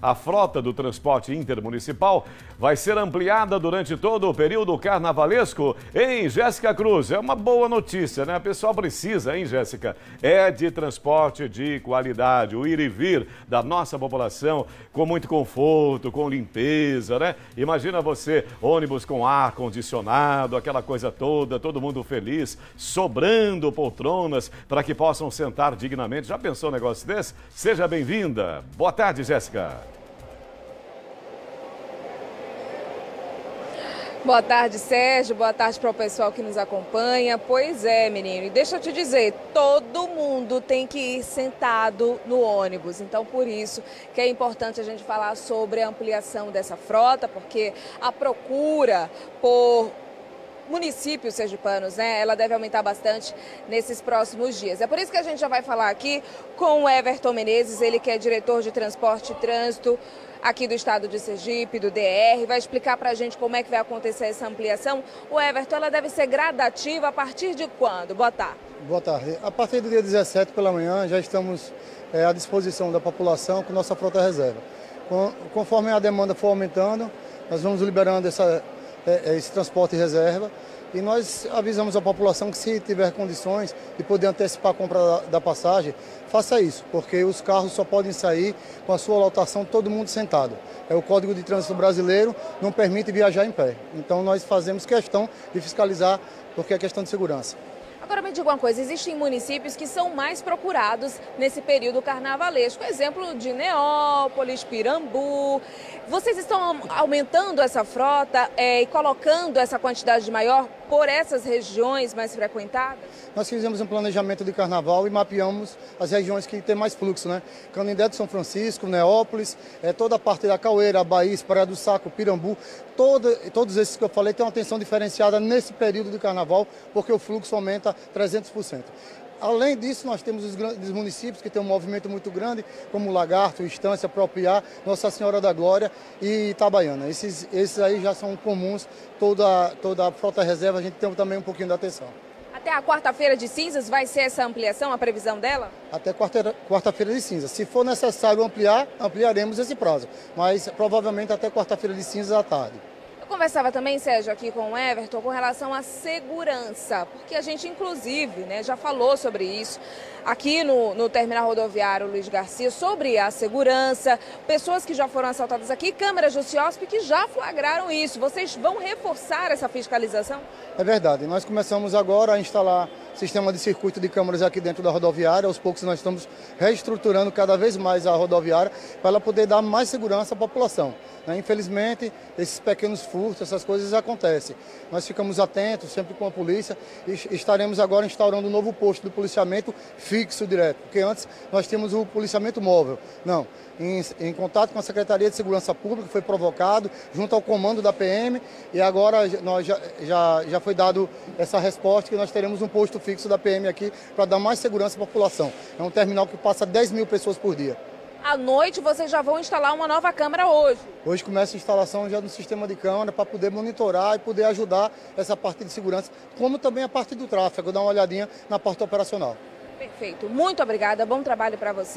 A frota do transporte intermunicipal vai ser ampliada durante todo o período carnavalesco em Jéssica Cruz. É uma boa notícia, né? O pessoal precisa, hein, Jéssica? É de transporte de qualidade, o ir e vir da nossa população com muito conforto, com limpeza, né? Imagina você, ônibus com ar-condicionado, aquela coisa toda, todo mundo feliz, sobrando poltronas para que possam sentar dignamente. Já pensou um negócio desse? Seja bem-vinda. Boa tarde, Jéssica. Boa tarde, Sérgio. Boa tarde para o pessoal que nos acompanha. Pois é, menino. E deixa eu te dizer, todo mundo tem que ir sentado no ônibus. Então, por isso que é importante a gente falar sobre a ampliação dessa frota, porque a procura por municípios sergipanos, né? Ela deve aumentar bastante nesses próximos dias. É por isso que a gente já vai falar aqui com o Everton Menezes, ele que é diretor de Transporte e Trânsito aqui do estado de Sergipe, do DR, vai explicar pra gente como é que vai acontecer essa ampliação. O Everton, ela deve ser gradativa a partir de quando? Boa tarde. Boa tarde. A partir do dia 17 pela manhã já estamos à disposição da população com nossa frota reserva. Conforme a demanda for aumentando, nós vamos liberando esse transporte e reserva, e nós avisamos a população que, se tiver condições de poder antecipar a compra da passagem, faça isso, porque os carros só podem sair com a sua lotação todo mundo sentado. O Código de Trânsito Brasileiro não permite viajar em pé, então nós fazemos questão de fiscalizar, porque é questão de segurança. Agora me diga uma coisa, existem municípios que são mais procurados nesse período carnavalesco, exemplo de Neópolis, Pirambu. Vocês estão aumentando essa frota e colocando essa quantidade maior por essas regiões mais frequentadas? Nós fizemos um planejamento de carnaval e mapeamos as regiões que tem mais fluxo, né? Canindé de São Francisco, Neópolis, toda a parte da Caueira, Abaís, Praia do Saco, Pirambu, todos esses que eu falei têm uma atenção diferenciada nesse período de carnaval, porque o fluxo aumenta 300%. Além disso, nós temos os municípios que têm um movimento muito grande, como Lagarto, Estância, Propriá, Nossa Senhora da Glória e Itabaiana. Esses aí já são comuns, toda a frota reserva a gente tem também um pouquinho de atenção. Até a quarta-feira de cinzas vai ser essa ampliação, a previsão dela? Até quarta-feira de cinzas. Se for necessário ampliar, ampliaremos esse prazo, mas provavelmente até quarta-feira de cinzas à tarde. Conversava também, Sérgio, aqui com o Everton, com relação à segurança, porque a gente, inclusive, né, já falou sobre isso aqui no Terminal Rodoviário Luiz Garcia, sobre a segurança, pessoas que já foram assaltadas aqui, câmeras do CIOSP que já flagraram isso. Vocês vão reforçar essa fiscalização? É verdade. Nós começamos agora a instalar sistema de circuito de câmeras aqui dentro da rodoviária. Aos poucos nós estamos reestruturando cada vez mais a rodoviária para ela poder dar mais segurança à população. Infelizmente, esses pequenos furtos, essas coisas acontecem. Nós ficamos atentos, sempre com a polícia, e estaremos agora instaurando um novo posto de policiamento fixo direto, porque antes nós tínhamos o policiamento móvel. Não, em contato com a Secretaria de Segurança Pública, foi provocado, junto ao comando da PM, e agora nós já foi dado essa resposta que nós teremos um posto fixo da PM aqui para dar mais segurança à população. É um terminal que passa 10 mil pessoas por dia. À noite vocês já vão instalar uma nova câmera hoje? Hoje começa a instalação já do sistema de câmera para poder monitorar e poder ajudar essa parte de segurança, como também a parte do tráfego, dar uma olhadinha na parte operacional. Perfeito. Muito obrigada, bom trabalho para você.